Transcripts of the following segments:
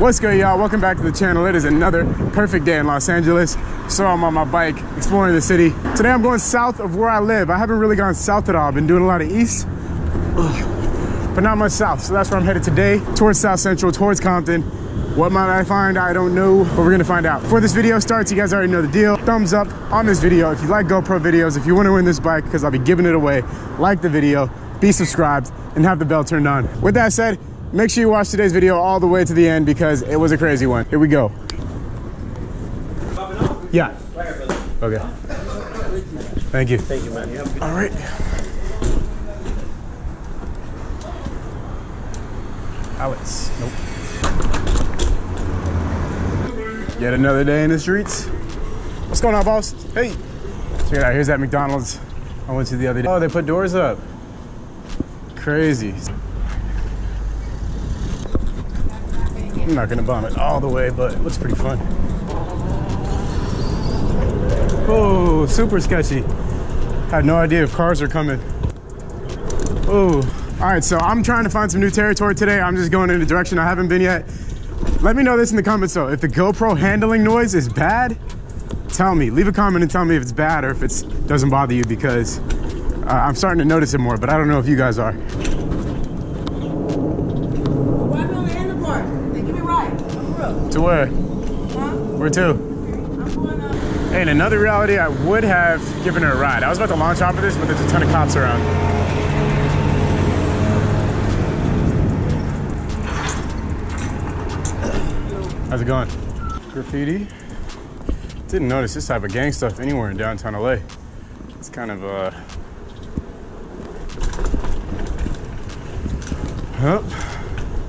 What's good, y'all? Welcome back to the channel. It is another perfect day in Los Angeles. So I'm on my bike exploring the city. Today I'm going south of where I live. I haven't really gone south at all. I've been doing a lot of east, but not much south. So that's where I'm headed today, towards South Central, towards Compton. What might I find? I don't know, but we're gonna find out. Before this video starts, you guys already know the deal. Thumbs up on this video if you like GoPro videos, if you wanna win this bike, because I'll be giving it away. Like the video, be subscribed, and have the bell turned on. With that said, make sure you watch today's video all the way to the end because it was a crazy one. Here we go. Yeah. Okay. Thank you. Thank you, man. All right. Alex, nope. Yet another day in the streets. What's going on, boss? Hey. Check it out, here's that McDonald's I went to the other day. Oh, they put doors up. Crazy. I'm not gonna bomb it all the way, but it looks pretty fun. Oh, super sketchy. Had no idea if cars are coming. Oh. All right, so I'm trying to find some new territory today. I'm just going in a direction I haven't been yet. Let me know this in the comments though. If the GoPro handling noise is bad, tell me. Leave a comment and tell me if it's bad or if it doesn't bother you, because I'm starting to notice it more, but I don't know if you guys are. Well, I'm on the end of the park. They give me right. I'm to where? Huh? Where to? I'm going up. Hey, in another reality, I would have given her a ride. I was about to launch off of this, but there's a ton of cops around. How's it going? Graffiti. Didn't notice this type of gang stuff anywhere in downtown LA. It's kind of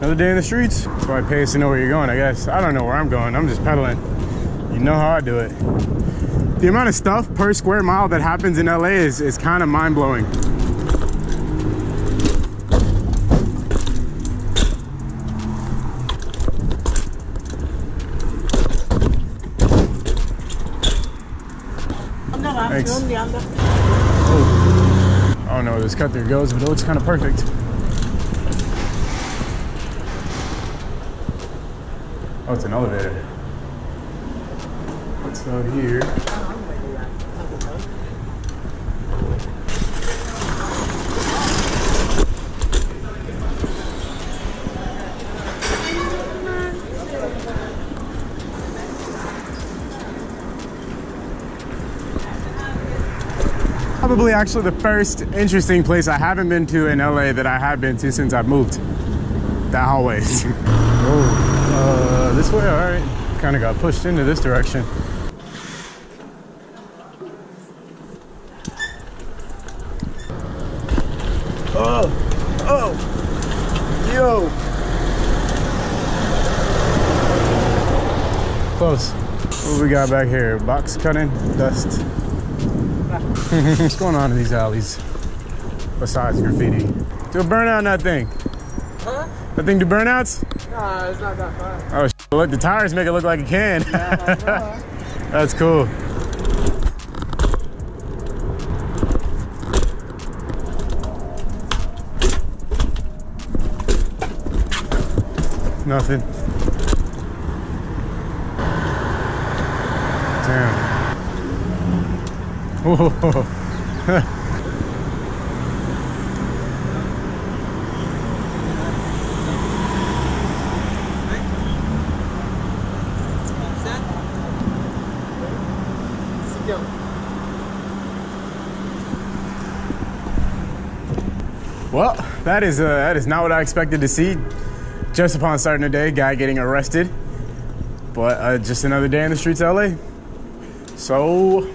another day in the streets. That's why I pay us to know where you're going, I guess. I don't know where I'm going, I'm just pedaling. You know how I do it. The amount of stuff per square mile that happens in LA is kind of mind-blowing. Oh. I don't know where this cut through goes, but it looks kind of perfect. Oh, it's an elevator. What's out here? Probably actually the first interesting place I haven't been to in LA that I have been to since I've moved. That hallway. Oh, this way, all right. Kind of got pushed into this direction. Oh, oh, yo. Close. What do we got back here? Box cutting, dust. What's going on in these alleys besides graffiti? Do a burnout in that thing. Huh? That thing do burnouts? Nah, it's not that far. Oh, look, the tires make it look like it can. Yeah, that's cool. Nothing. Damn. Well, that is not what I expected to see just upon starting the day. Guy getting arrested, but just another day in the streets of LA. So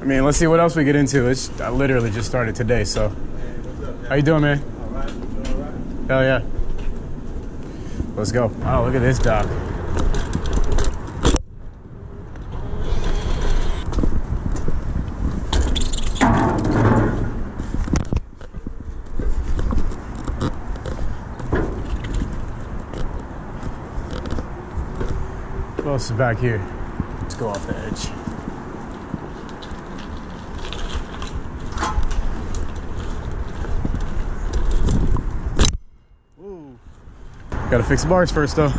I mean, let's see what else we get into. I literally just started today, so. Hey, what's up, man? How you doing, man? All right, doing all right. Hell yeah. Let's go. Oh, look at this dock. What else is back here? Let's go off the edge. Gotta fix the bars first though.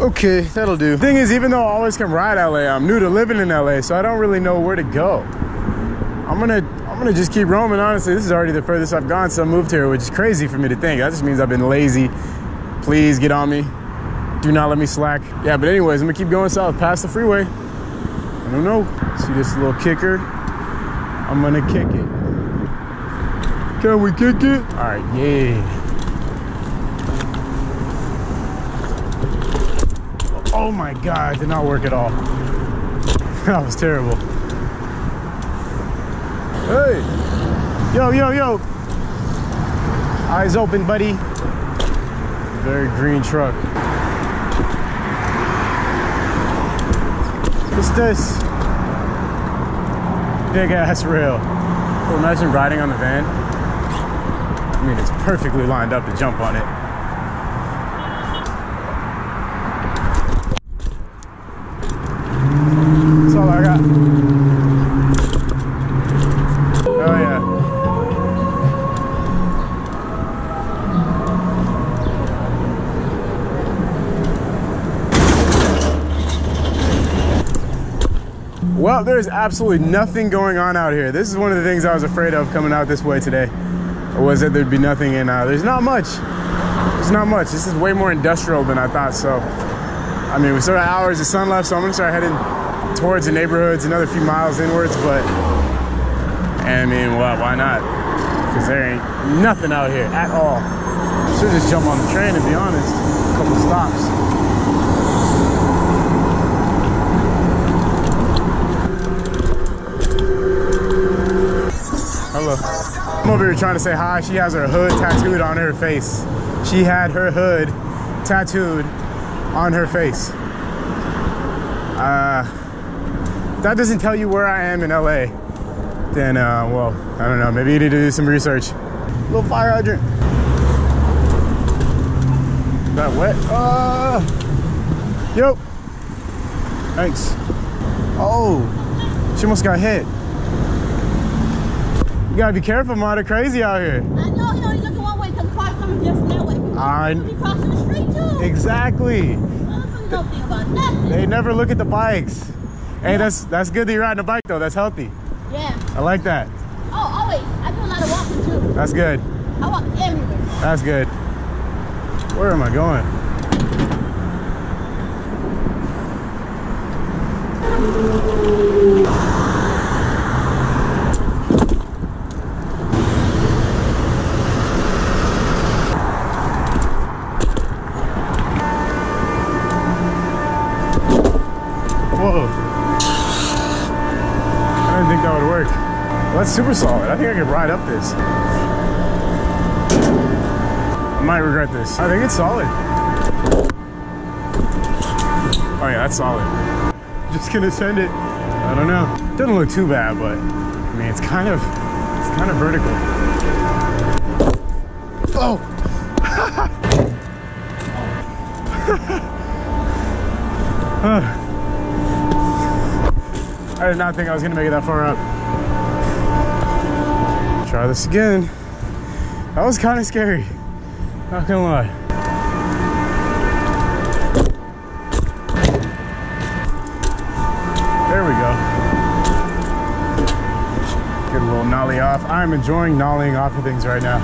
Okay, that'll do. Thing is, even though I always come ride LA, I'm new to living in LA, so I don't really know where to go. I'm gonna just keep roaming, honestly. This is already the furthest I've gone, so I moved here, which is crazy for me to think. That just means I've been lazy. Please get on me. Do not let me slack. Yeah, but anyways, I'm gonna keep going south past the freeway. I don't know. See this little kicker? I'm gonna kick it. Can we kick it? All right, yeah. Oh my God, it did not work at all. That was terrible. Hey. Yo, yo, yo. Eyes open, buddy. Very green truck. What's this? Big ass rail. Well, imagine riding on the van. I mean, it's perfectly lined up to jump on it. That's all I got. Oh yeah. Well, there's absolutely nothing going on out here. This is one of the things I was afraid of coming out this way today, was that there'd be nothing, and there's not much. There's not much. This is way more industrial than I thought, so. I mean, we still have hours of sun left, so I'm gonna start heading towards the neighborhoods, another few miles inwards, but I mean, well, why not? Because there ain't nothing out here at all. Should just jump on the train, to be honest. A couple stops. Hello. I'm over here trying to say hi. She has her hood tattooed on her face. She had her hood tattooed on her face. That doesn't tell you where I am in LA, then well, I don't know, maybe you need to do some research. Little fire hydrant. Is that wet? Yo. Thanks. Oh, she almost got hit. You gotta be careful, Ma, they're crazy out here. I know, you only look the one way because the car's coming just that way. People be crossing the street too. Exactly. They never look at the bikes. Hey, that's good that you're riding a bike though. That's healthy. Yeah. I like that. Oh, always. I do a lot of walking too. That's good. I walk everywhere. That's good. Where am I going? Whoa. I didn't think that would work. Well, that's super solid. I think I could ride up this. I might regret this. I think it's solid. Oh yeah, that's solid. Just gonna send it. I don't know. Doesn't look too bad, but I mean, it's kind of vertical. Oh. I did not think I was gonna make it that far up. Try this again. That was kind of scary, not gonna lie. There we go. Get a little nollie off. I'm enjoying nollieing off of things right now.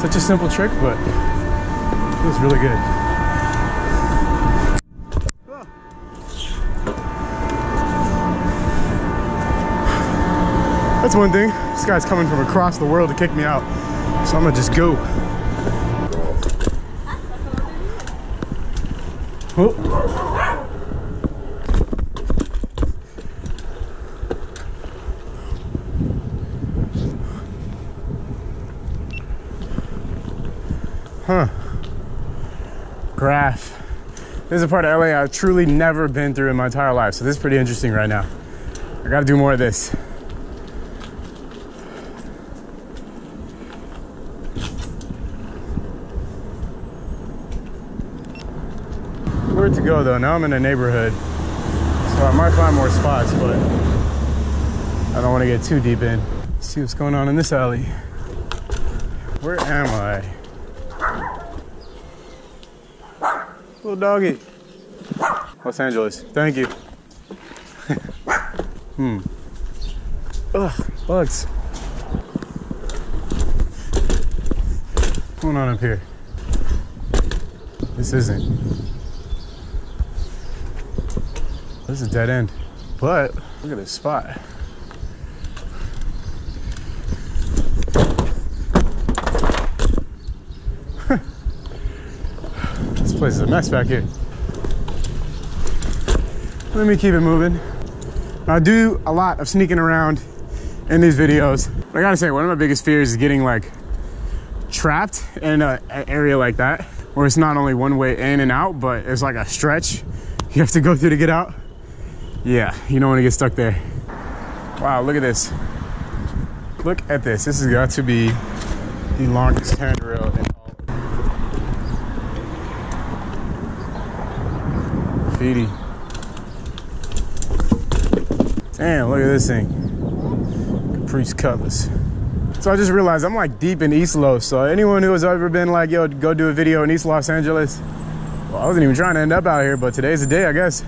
Such a simple trick, but it feels really good. That's one thing. This guy's coming from across the world to kick me out, so I'm gonna just go. Whoop. Huh. Graph. This is a part of LA I've truly never been through in my entire life, so this is pretty interesting right now. I gotta do more of this. Where'd to go though? Now I'm in a neighborhood, so I might find more spots, but I don't want to get too deep in. Let's see what's going on in this alley. Where am I? Little doggy. Los Angeles. Thank you. Ugh, bugs. What's going on up here? This is a dead end, but look at this spot. This place is a mess back here. Let me keep it moving. I do a lot of sneaking around in these videos. But I gotta say, one of my biggest fears is getting like trapped in an area like that, where it's not only one way in and out, but it's like a stretch you have to go through to get out. Yeah, you don't want to get stuck there. Wow, look at this. Look at this. This has got to be the longest handrail in all of graffiti. Damn, look at this thing. Caprice Cutlass. So I just realized I'm like deep in East Los, so anyone who has ever been like, yo, go do a video in East Los Angeles. Well, I wasn't even trying to end up out here, but today's the day, I guess.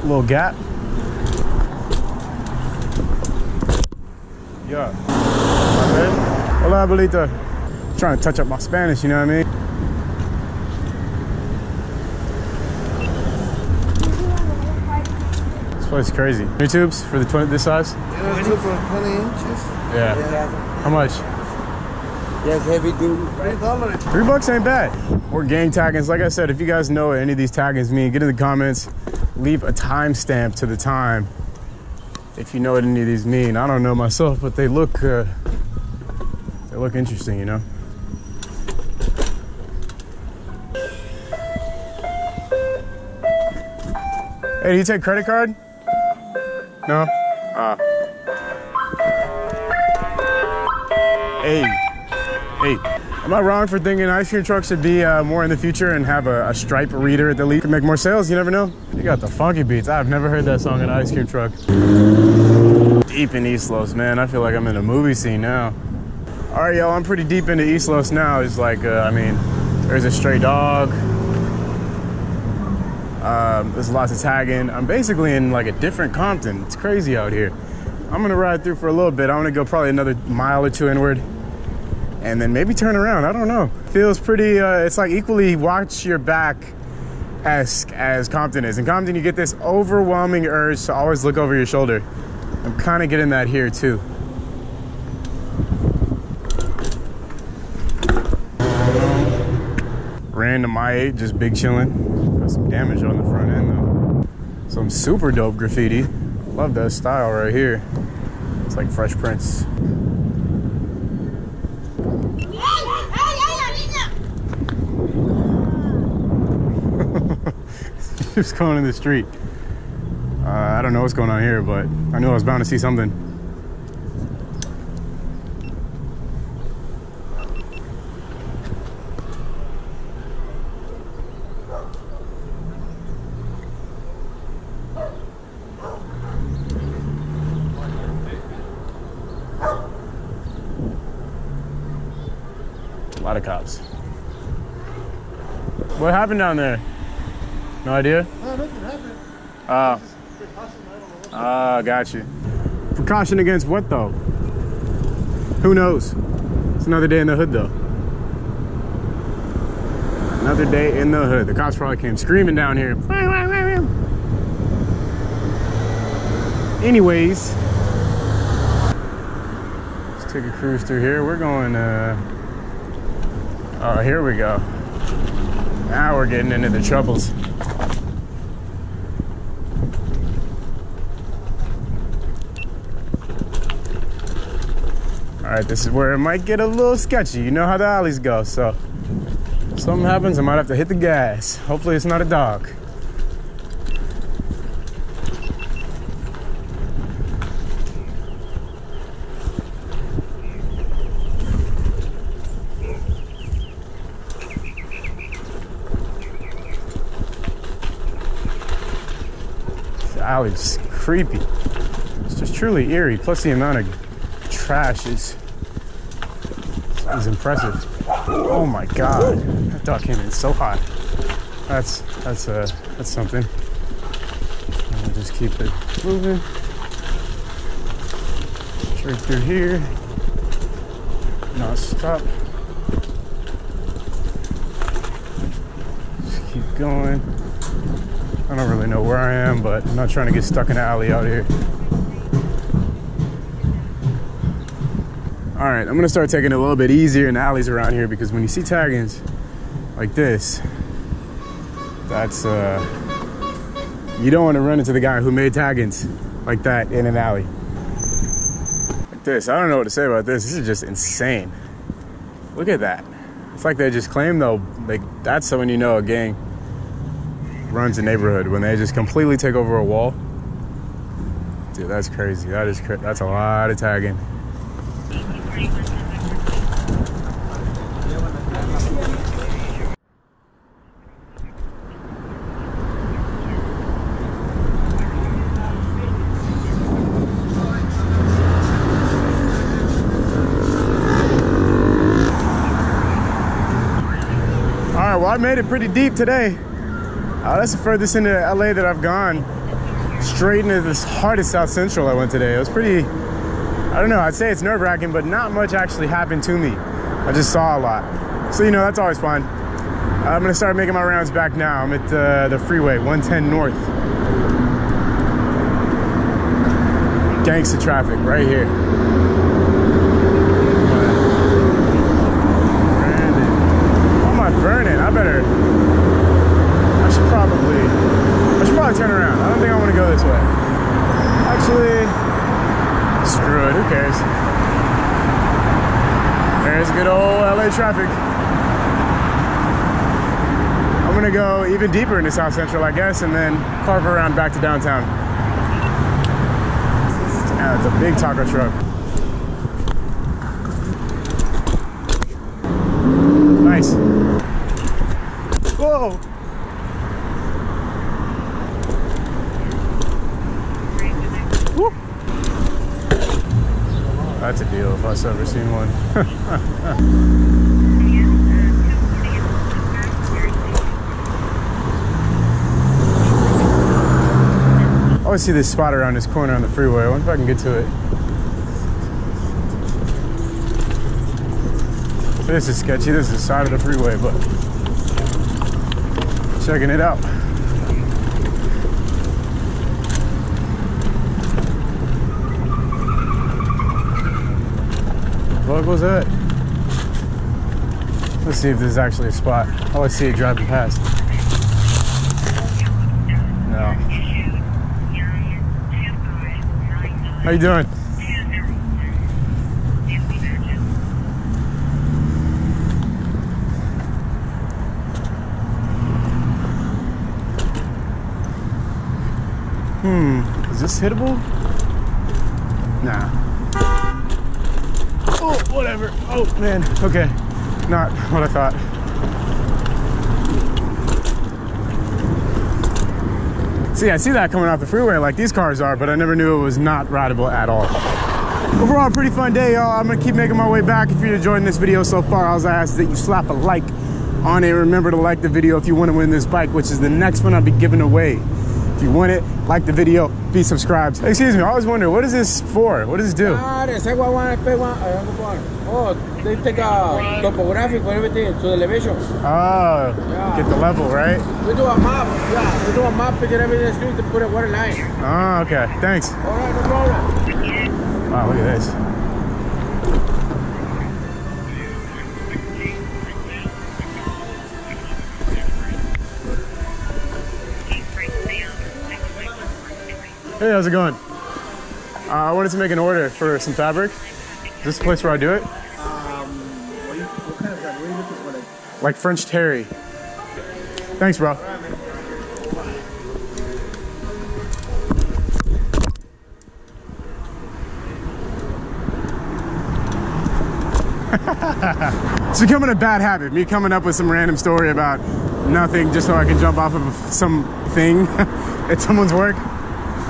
A little gap. Yeah. Hola, abuelita. I'm trying to touch up my Spanish, you know what I mean? This place is crazy. New tubes for the this size? Yeah, it's 2 for 20 inches. Yeah. How much? Yes, heavy duty. $3. $3 ain't bad. Or gang taggings. Like I said, if you guys know what any of these taggings mean, get in the comments. Leave a timestamp to the time if you know what any of these mean. I don't know myself, but they look interesting, you know? Hey, do you take credit card? No? Hey. Am I wrong for thinking ice cream trucks should be more in the future and have a stripe reader at the lead? Could make more sales, you never know. You got the funky beats. I've never heard that song in an ice cream truck. Deep in East Los, man. I feel like I'm in a movie scene now. All right, y'all, I'm pretty deep into East Los now. It's like, I mean, there's a stray dog. There's lots of tagging. I'm basically in like a different Compton. It's crazy out here. I'm gonna ride through for a little bit. I want to go probably another mile or two inward and then maybe turn around. I don't know. Feels pretty, it's like equally watch your back-esque as Compton is. In Compton, you get this overwhelming urge to always look over your shoulder. I'm kind of getting that here too. Random I-8, just big chilling. Some damage on the front end though. Some super dope graffiti. Love that style right here. It's like Fresh Prince. Just going in the street. I don't know what's going on here, but I knew I was bound to see something. A lot of cops. What happened down there? No idea? No, nothing happened. Oh, got you. Precaution against what though? Who knows? It's another day in the hood though. Another day in the hood. The cops probably came screaming down here. Anyways, let's take a cruise through here. We're going oh, here we go. Now we're getting into the troubles. All right, this is where it might get a little sketchy. You know how the alleys go, so if something happens, I might have to hit the gas. Hopefully it's not a dog. Alley's creepy. It's just truly eerie. Plus the amount of trash is impressive. Oh my God, that dog came in so hot. That's something. I'll just keep it moving. Straight through here. Not stop. Just keep going. I don't really know where I am, but I'm not trying to get stuck in an alley out here. All right, I'm gonna start taking it a little bit easier in alleys around here, because when you see tag-ins like this, that's, you don't wanna run into the guy who made tag-ins like that in an alley. Like this, I don't know what to say about this. This is just insane. Look at that. It's like they just claim though, like that's when you know a gang runs a neighborhood, when they just completely take over a wall. Dude, that's crazy. That's a lot of tagging. All right, well, I made it pretty deep today. That's the furthest into LA that I've gone. Straight into this hardest South Central I went today. It was pretty, I don't know, I'd say it's nerve-wracking, but not much actually happened to me. I just saw a lot. So, you know, that's always fun. I'm gonna start making my rounds back now. I'm at the freeway, 110 North. Gangsta traffic right here. Why am I burning? I should probably turn around. I don't think I want to go this way. Actually, screw it, who cares? There's good old LA traffic. I'm gonna go even deeper into South Central, I guess, and then carve around back to downtown. Yeah, it's a big taco truck. Nice. Whoa! That's a deal if I've ever seen one. I always see this spot around this corner on the freeway. I wonder if I can get to it. This is sketchy. This is the side of the freeway, but checking it out. What was that? Let's see if this is actually a spot. I always see it driving past. No. How you doing? Is this hittable? Nah. Oh, whatever. Oh, man. Okay. Not what I thought. See, I see that coming off the freeway like these cars are, but I never knew it was not rideable at all. Overall, a pretty fun day, y'all. I'm going to keep making my way back. If you're enjoying this video so far, all I ask is that you slap a like on it. Remember to like the video if you want to win this bike, which is the next one I'll be giving away. If you want it, like the video, be subscribed. Excuse me, I always wonder, what is this for? What does this do? Oh, they take a topographic for everything, to the elevation. Oh, yeah. Get the level, right? We do a map, yeah. We do a map to get everything street to put a water line. Oh, okay, thanks. All right, no problem. Wow, look at this. Hey, how's it going? I wanted to make an order for some fabric. Is this the place where I do it? What kind of fabric? What are you looking for? Like French terry. Thanks, bro. Right, It's becoming a bad habit, me coming up with some random story about nothing just so I can jump off of something at someone's work.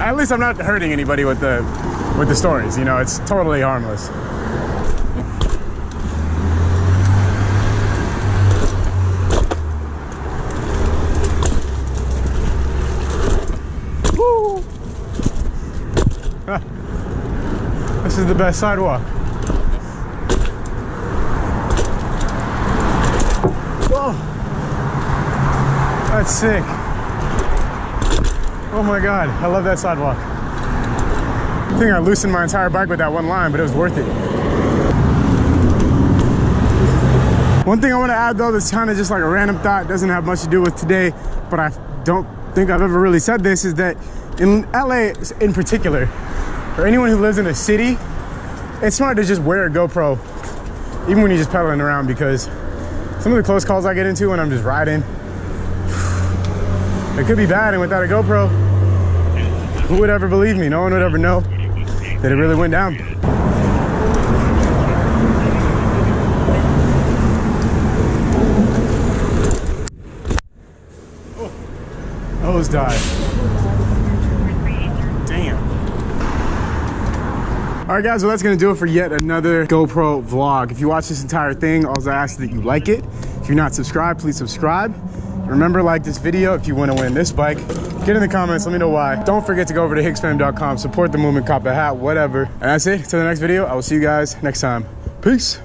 At least I'm not hurting anybody with the stories. You know, it's totally harmless. Woo! This is the best sidewalk. Whoa! That's sick. Oh my God, I love that sidewalk. I think I loosened my entire bike with that one line, but it was worth it. One thing I want to add though, that's kind of just like a random thought, doesn't have much to do with today, but I don't think I've ever really said this, is that in LA in particular, or anyone who lives in a city, it's smart to just wear a GoPro, even when you're just pedaling around, because some of the close calls I get into when I'm just riding, it could be bad, and without a GoPro, who would ever believe me? No one would ever know that it really went down. Oh, nose dive. Damn. All right, guys, well, that's gonna do it for yet another GoPro vlog. If you watch this entire thing, all I ask is that you like it. If you're not subscribed, please subscribe. Remember, like this video if you want to win this bike. Get in the comments, let me know why. Don't forget to go over to HicksFam.com, support the movement, cop a hat, whatever. And that's it. Till the next video, I will see you guys next time. Peace.